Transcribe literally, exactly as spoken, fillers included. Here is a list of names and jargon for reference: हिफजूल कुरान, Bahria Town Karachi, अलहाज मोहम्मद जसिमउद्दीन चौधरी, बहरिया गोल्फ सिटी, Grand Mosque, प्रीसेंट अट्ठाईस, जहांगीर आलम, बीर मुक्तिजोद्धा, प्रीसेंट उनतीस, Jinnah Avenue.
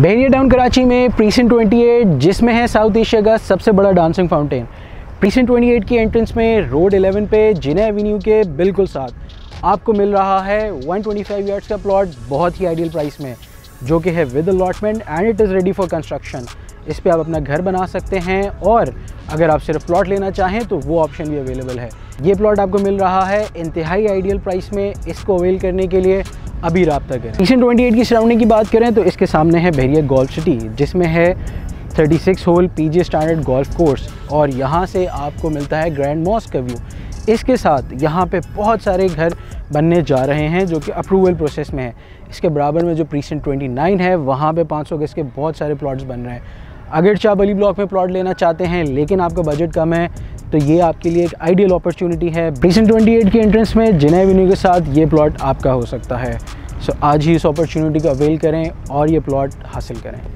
बहरिया town Karachi में प्रीसेंट अट्ठाईस जिसमें है साउथ एशिया का सबसे बड़ा डांसिंग फाउंटेन। प्रीसेंट अट्ठाईस की एंट्रेंस में रोड इलेवन पे जिन्ना एवेन्यू के बिल्कुल साथ आपको मिल रहा है एक सौ पच्चीस यार्ड्स का प्लॉट बहुत ही आइडियल प्राइस में, जो कि है with allotment and it is ready for construction. इस पे आप अपना घर बना सकते हैं और अगर आप सिर्फ प्लॉट लेना चाहें तो वो ऑप्शन भी अवेलेबल है। ये प्लॉट आपको मिल रहा है इंतहाई आइडियल प्राइस में। इसको अवेल करने के लिए अभी रब्ता करें। प्रीसेंट अट्ठाईस की सराउंडिंग की बात करें तो इसके सामने है बहरिया गोल्फ सिटी, जिसमें है छत्तीस hole PG standard golf course और यहाँ से आपको मिलता है ग्रैंड मॉस्क का व्यू। इसके साथ यहाँ पे बहुत सारे घर बनने जा रहे हैं जो कि अप्रूवल प्रोसेस में है। इसके बराबर में जो प्रीसेंट उनतीस है वहाँ पे पाँच सौ गज के बहुत सारे प्लॉट्स बन रहे हैं। अगर चाप अली ब्लॉक में प्लॉट लेना चाहते हैं लेकिन आपका बजट कम है तो ये आपके लिए एक आइडियल अपॉर्चुनिटी है। प्रीसेंट अट्ठाईस के एंट्रेंस में जिन्ना एवेन्यू के साथ ये प्लॉट आपका हो सकता है। सो आज ही इस अपॉर्चुनिटी को अवेल करें और ये प्लॉट हासिल करें।